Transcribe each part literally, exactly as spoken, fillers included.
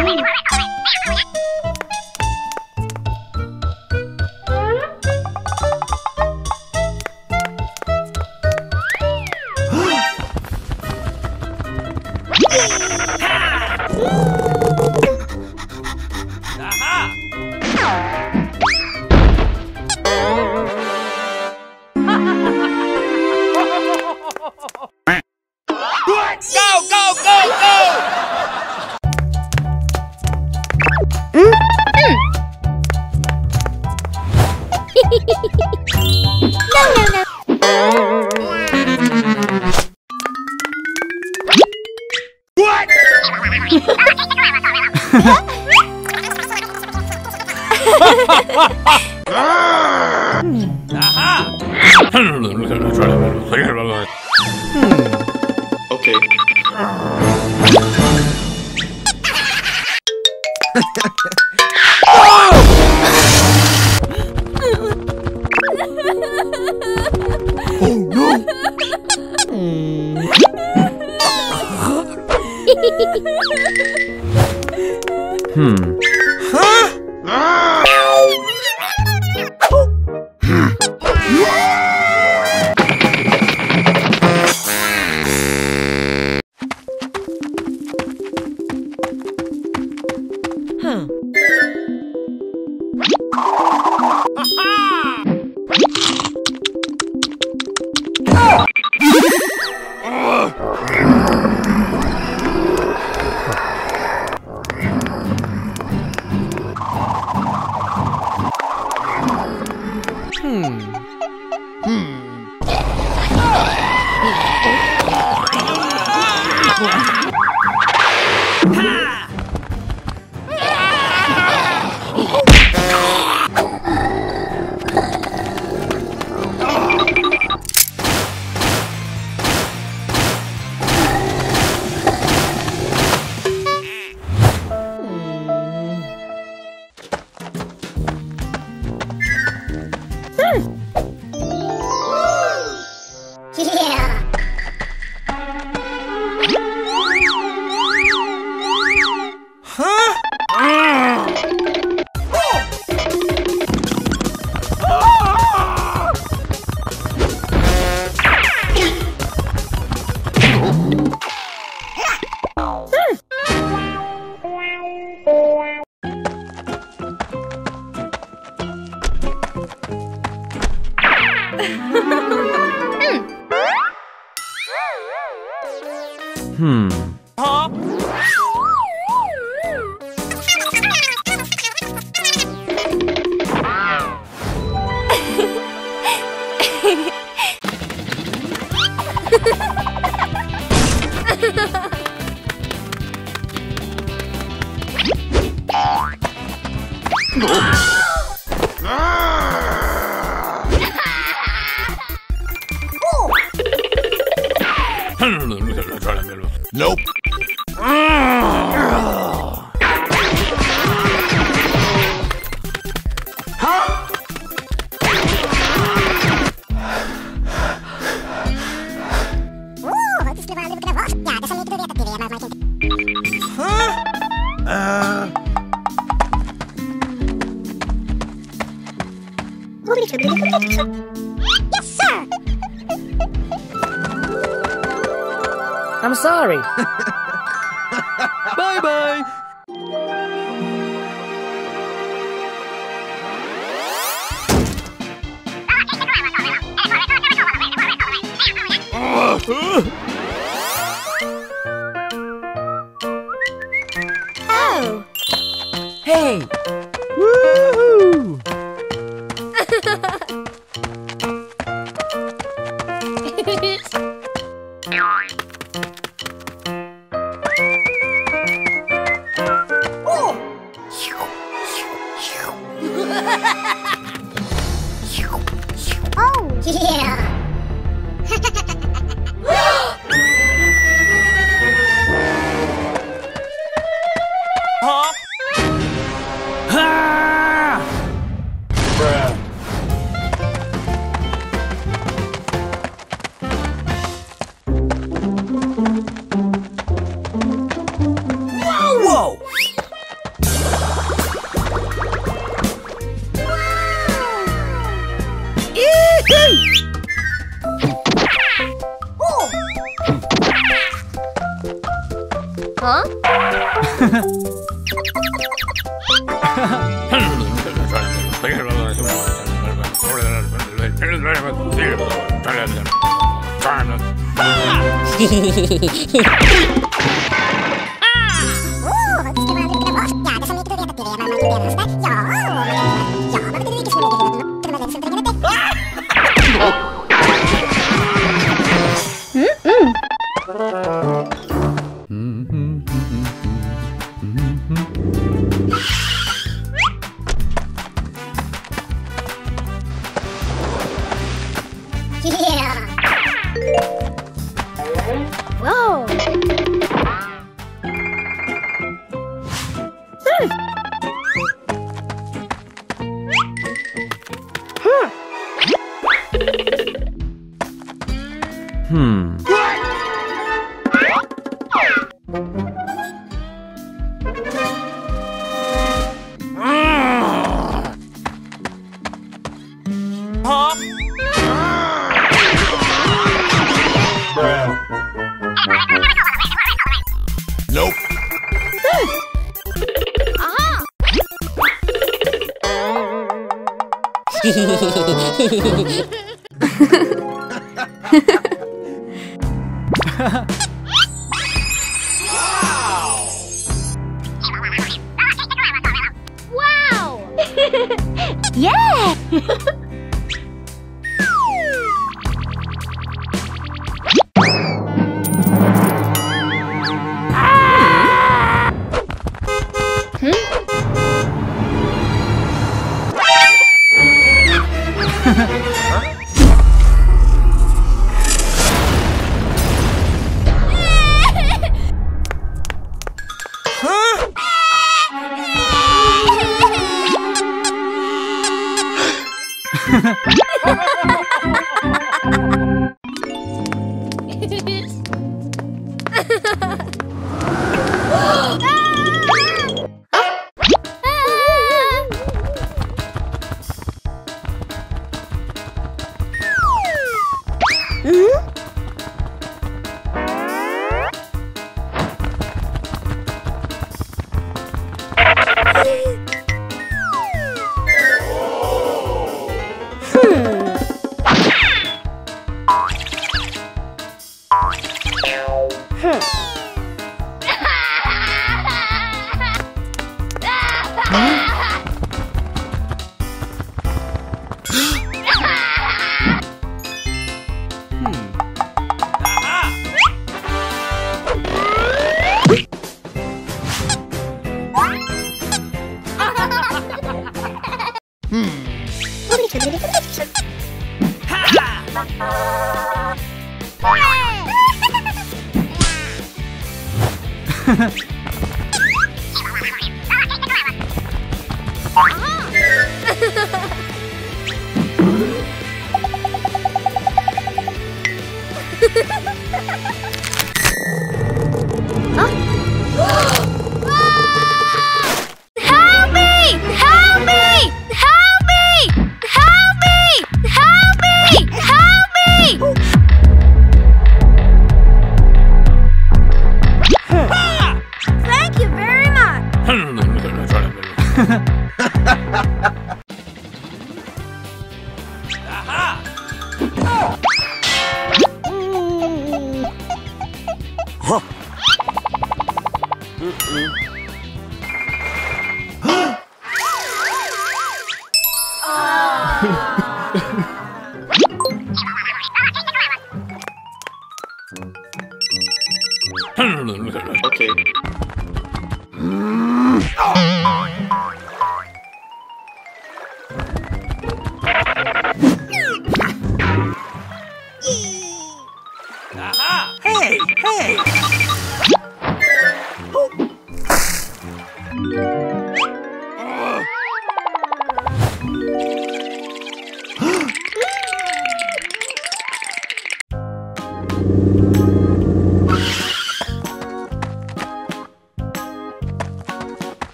Whoa!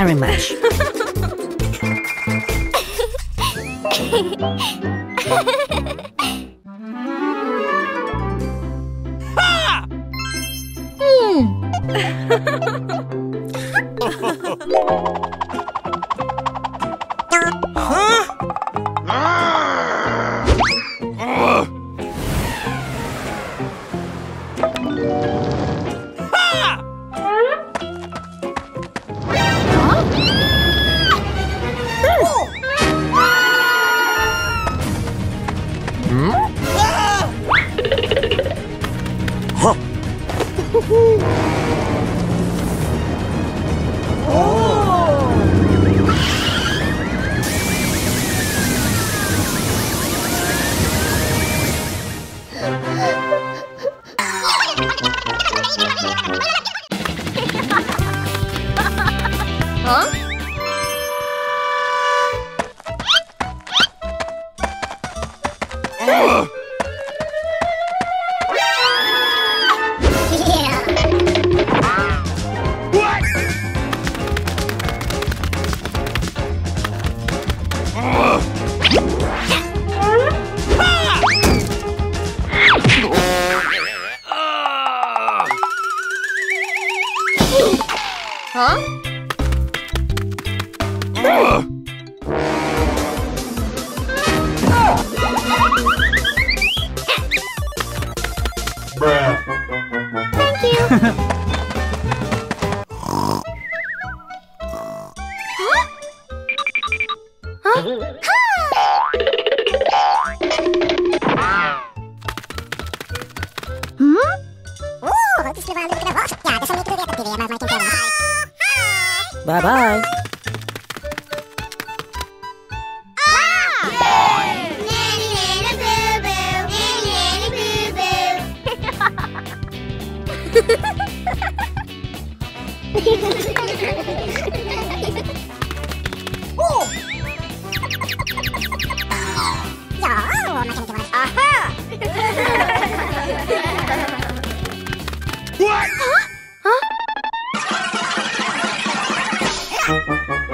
Very much. Bruh.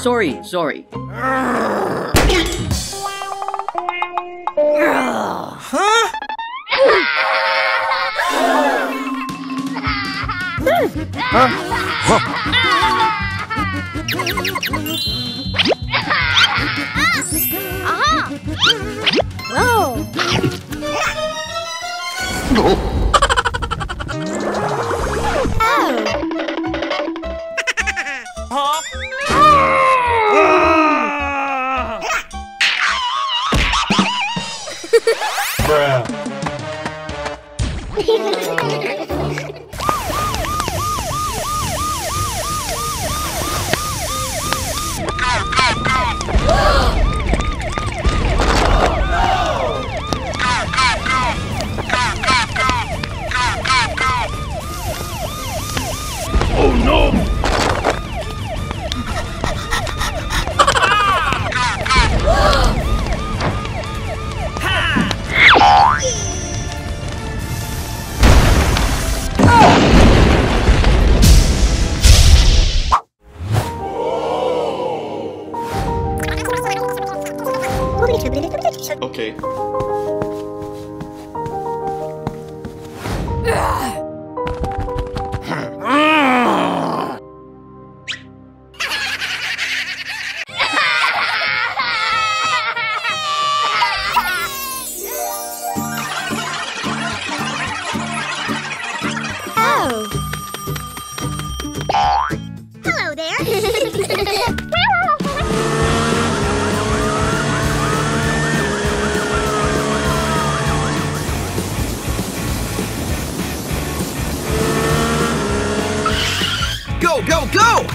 Sorry, sorry. Huh? Huh? Huh? Whoa. Oh. Huh? Bruh. Okay. Go, go!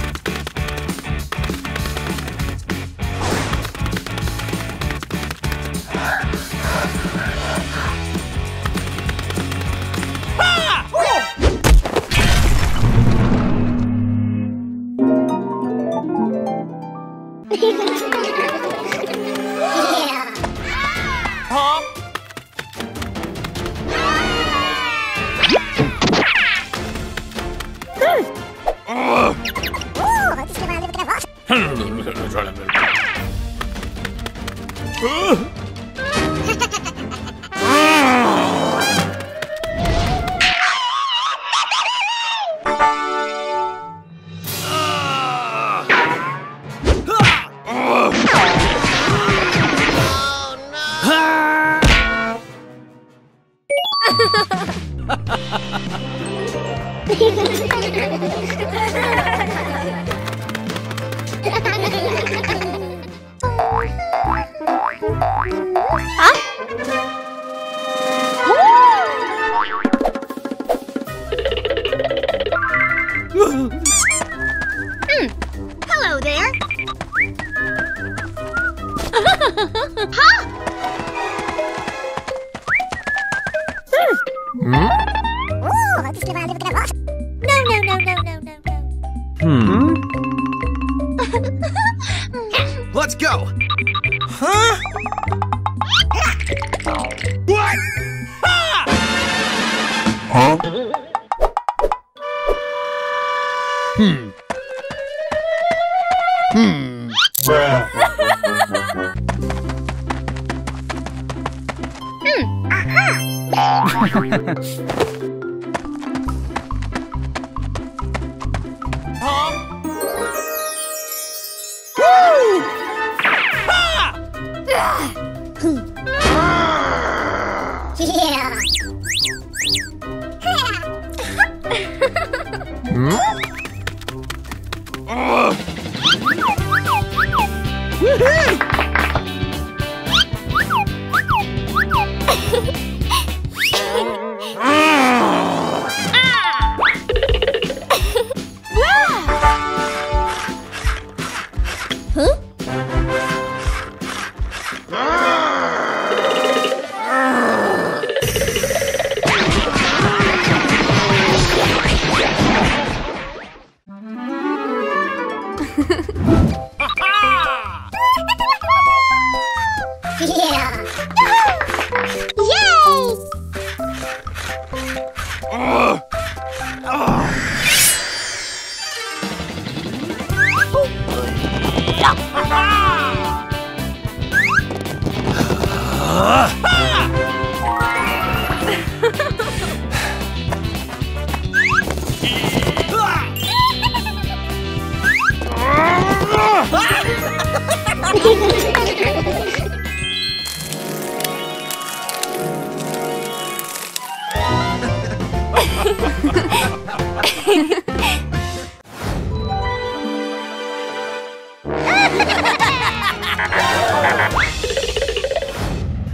Oh!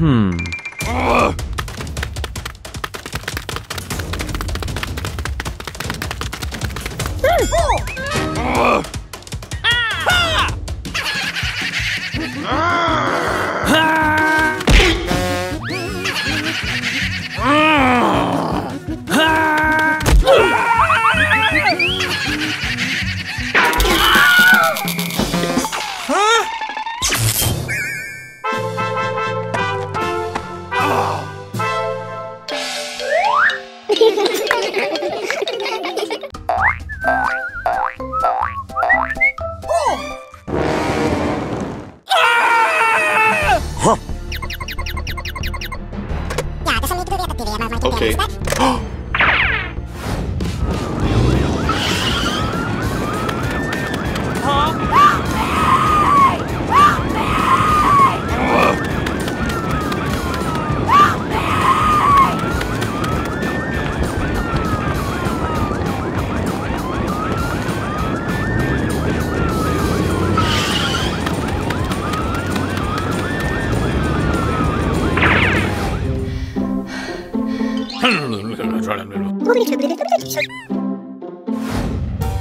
Hmm. Uh. Uh. Okay.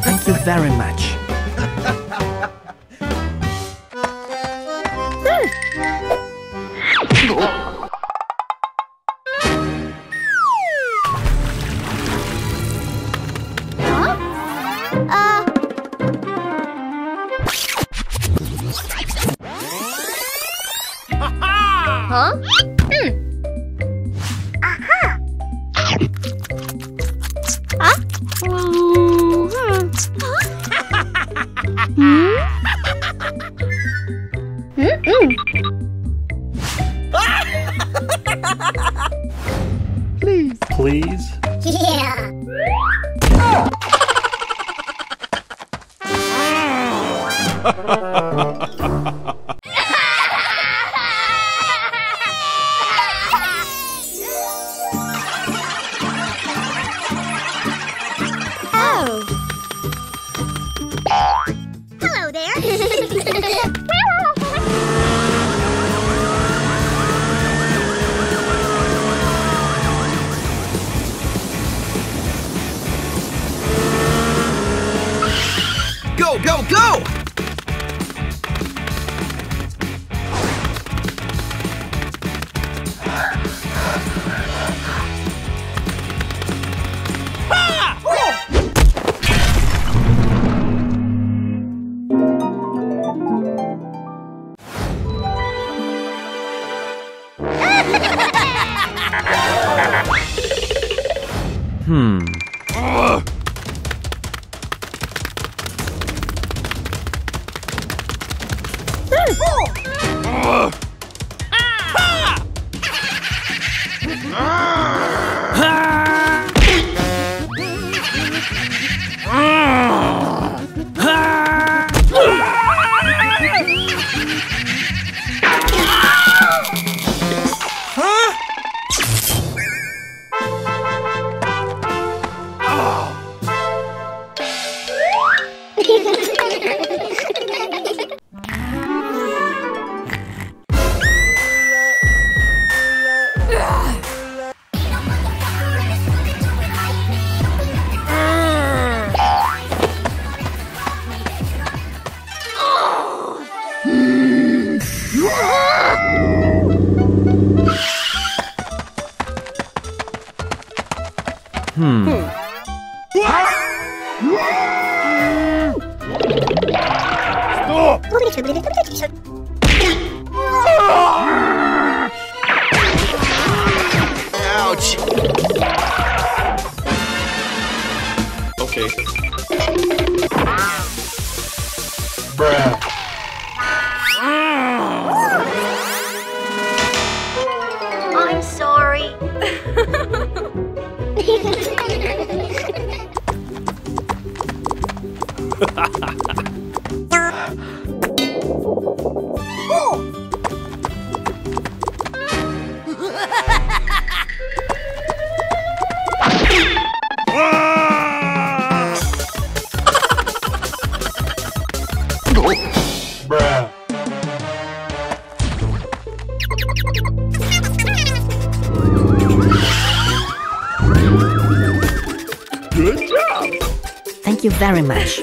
Thank you very much. Please. Please? Yeah. Oh. Hello there. Go, go! Hmm. Ouch! Okay. Bruh. I'm sorry. Thank you very much.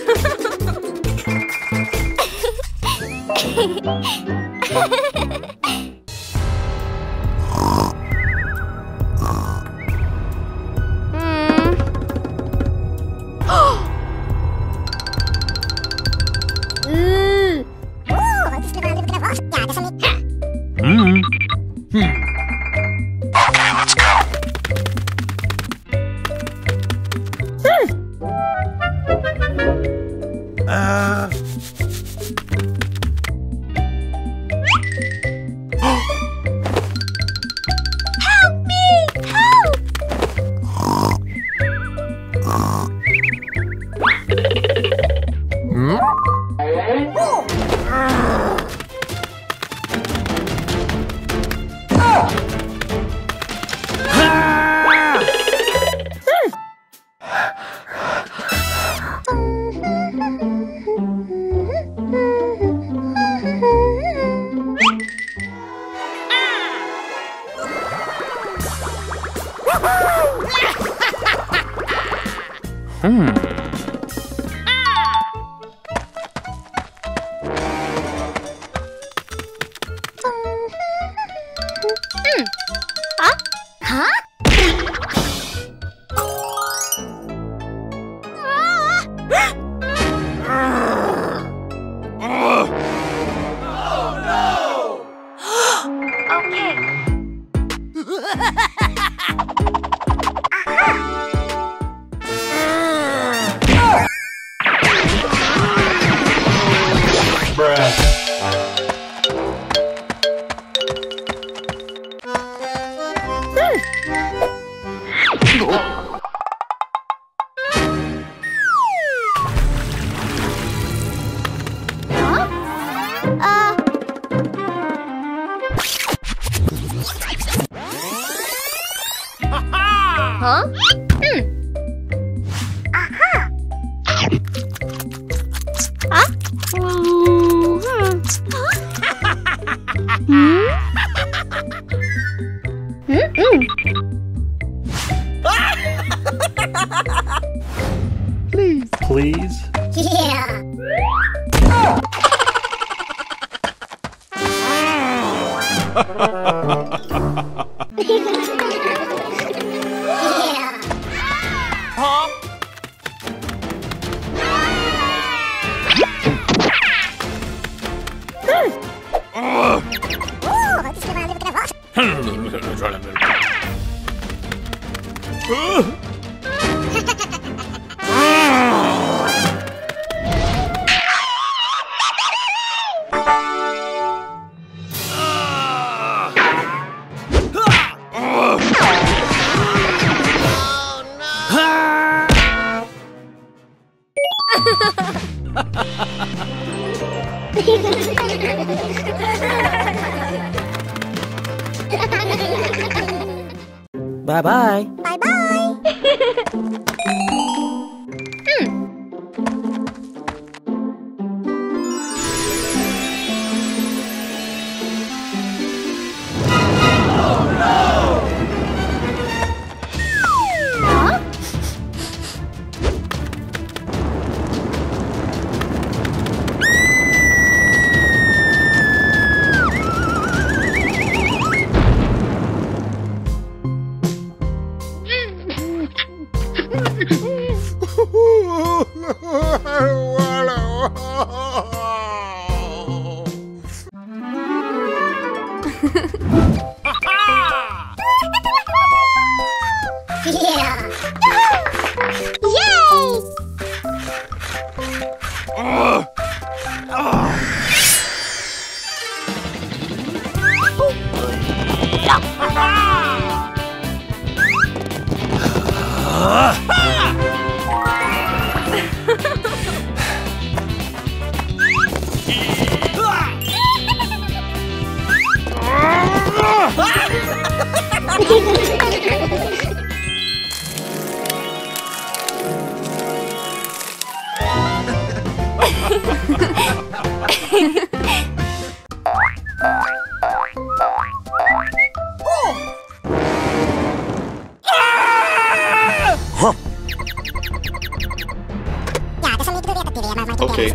Okay.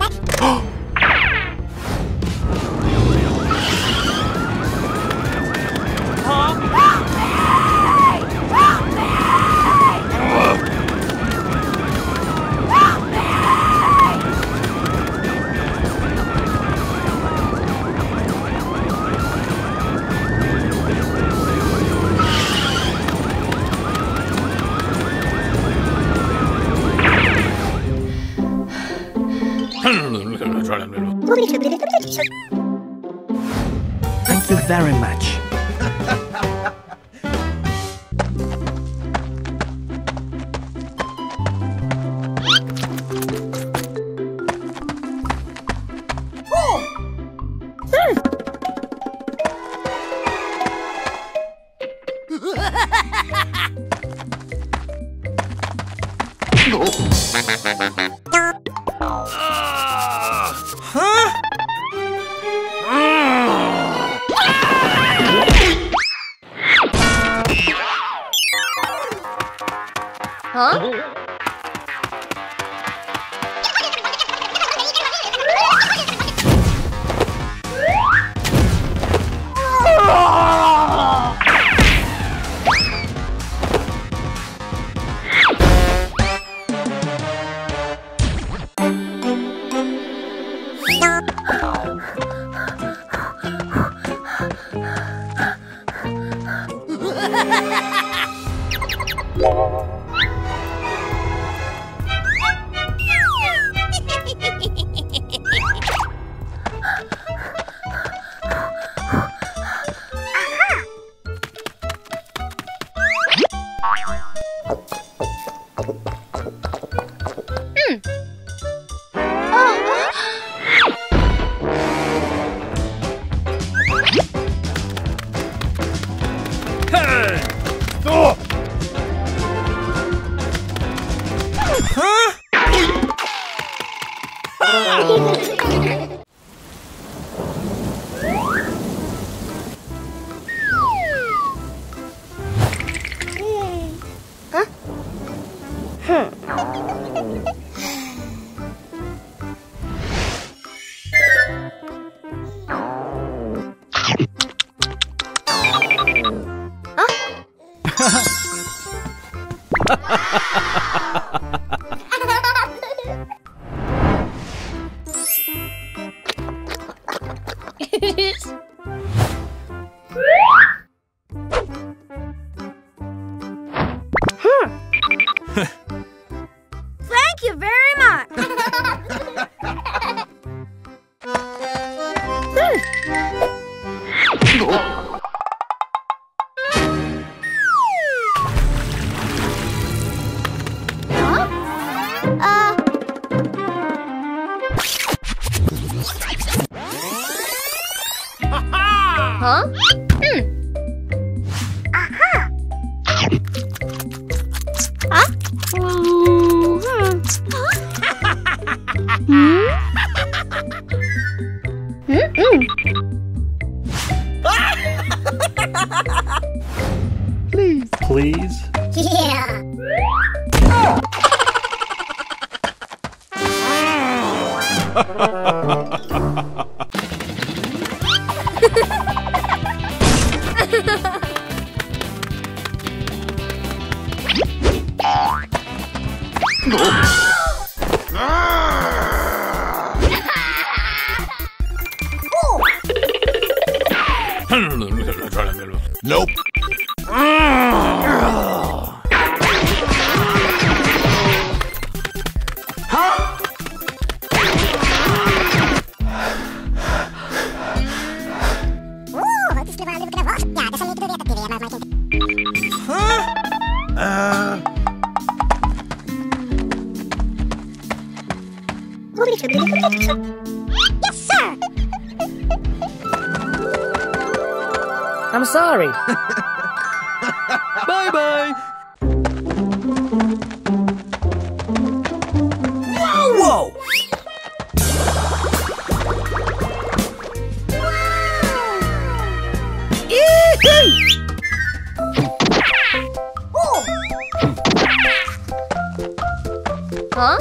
Thank you very much. Nope. Huh? Uh... Yes, sir. I'm sorry. Bye-bye. Whoa, whoa. Huh?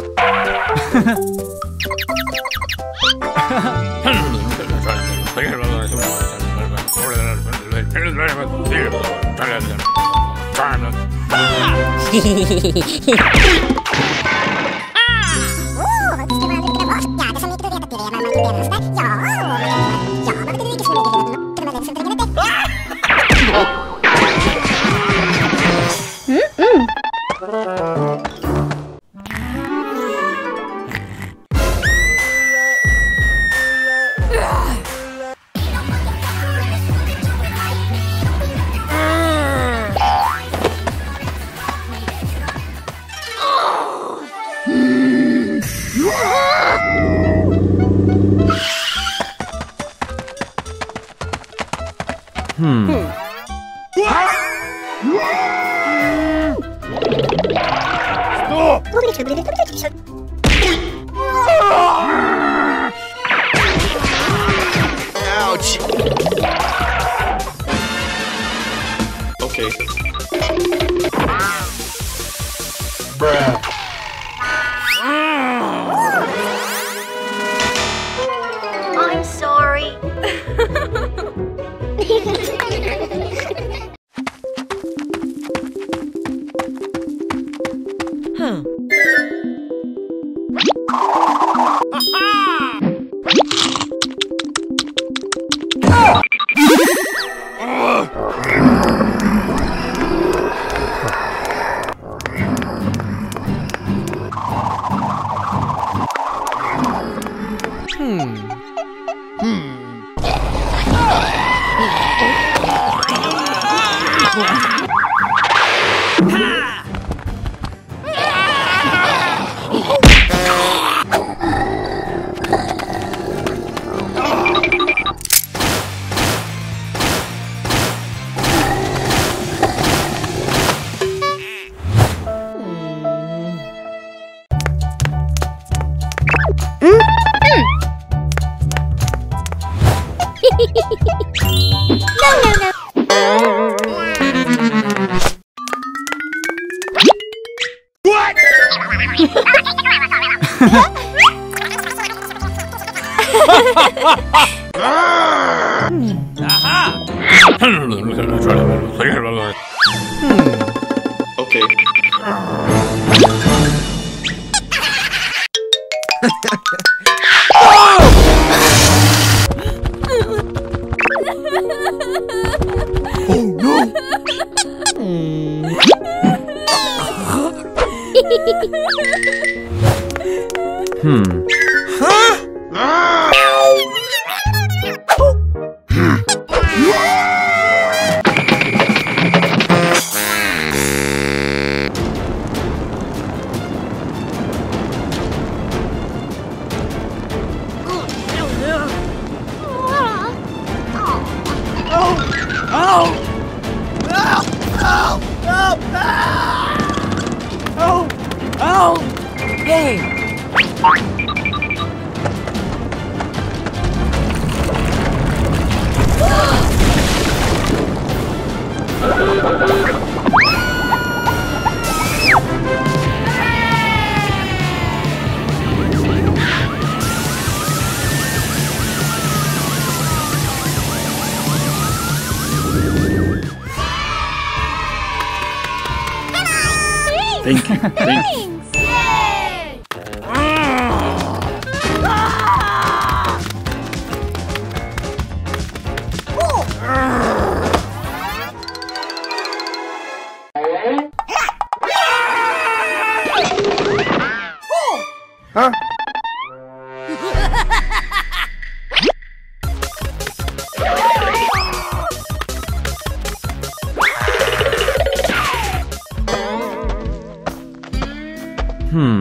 Hmm.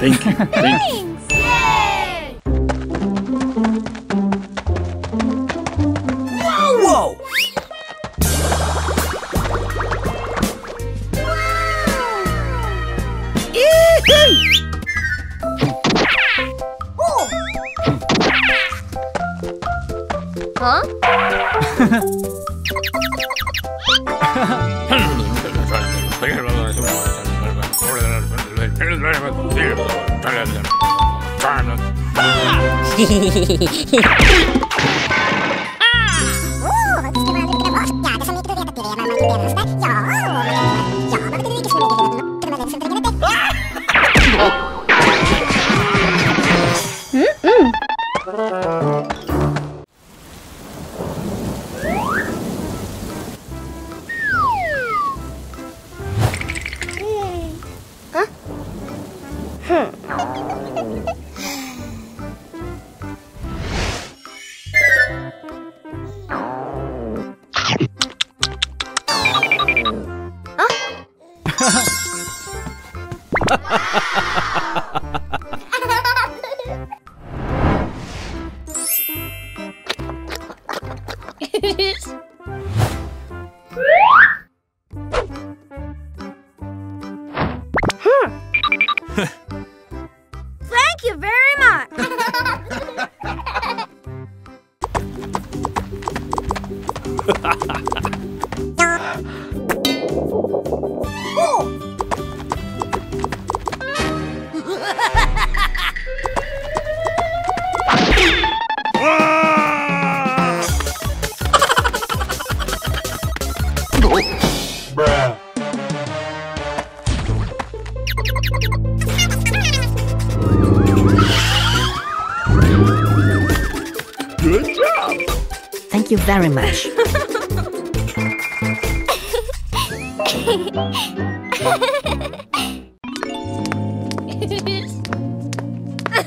Thank you. Thank you. Thank you very much. Huh? What?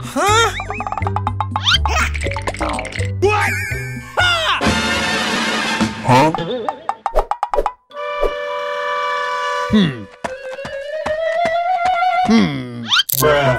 Ha! Huh? Hmm. Hmm. Bruh.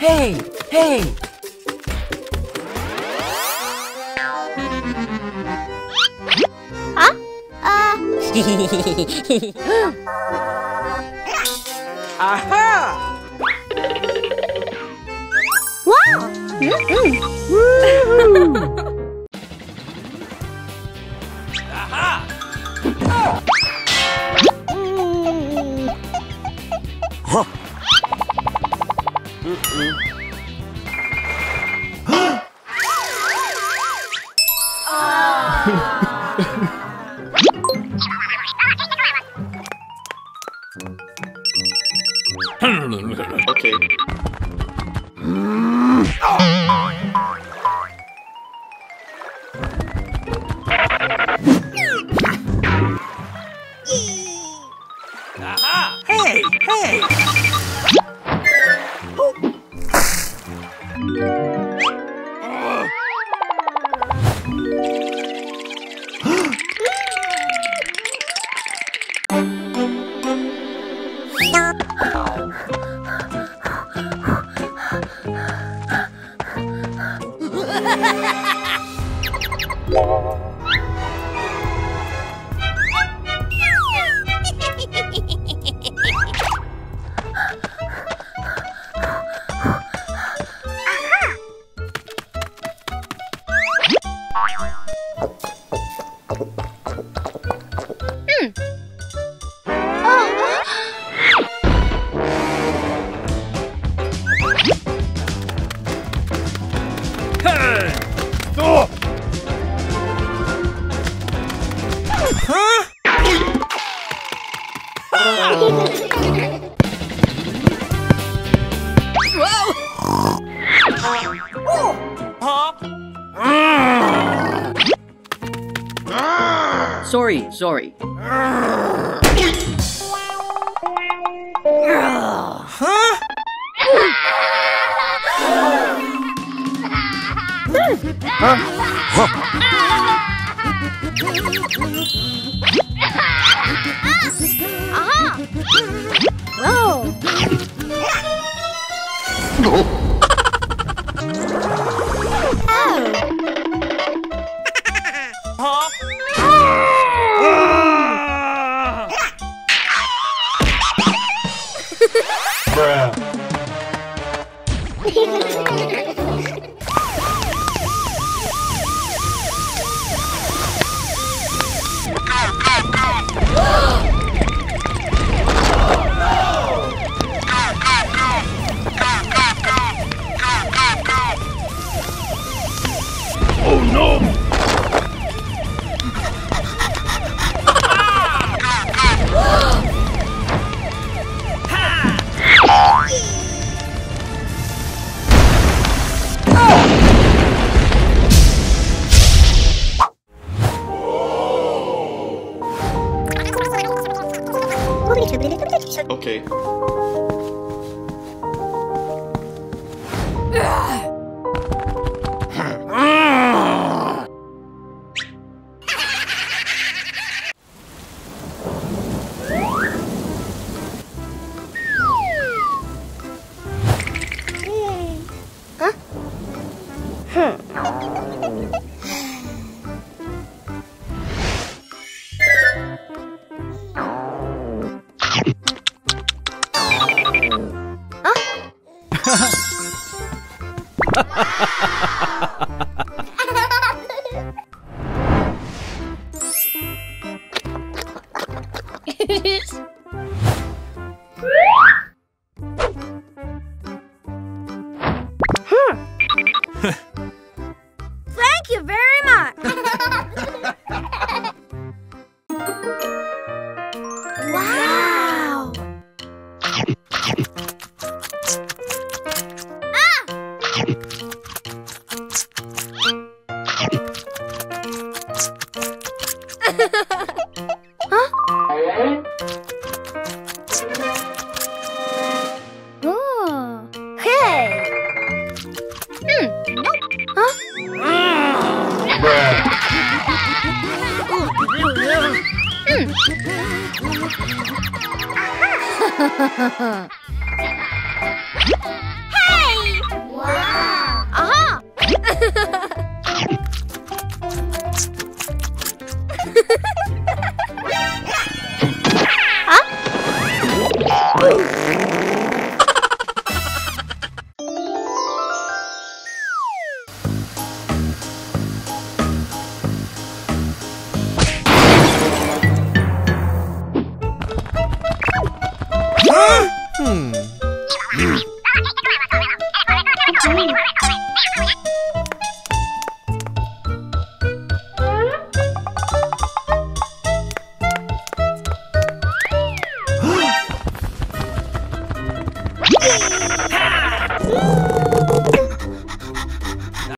Hey, hey. Huh? Uh. Aha! Wow! Mm-hmm. Okay. Mm. Oh. Aha. Hey, hey. Sorry, sorry. Huh? Aha! Whoa! Okay. Wow! Hey! Wow! Aha! Hmm.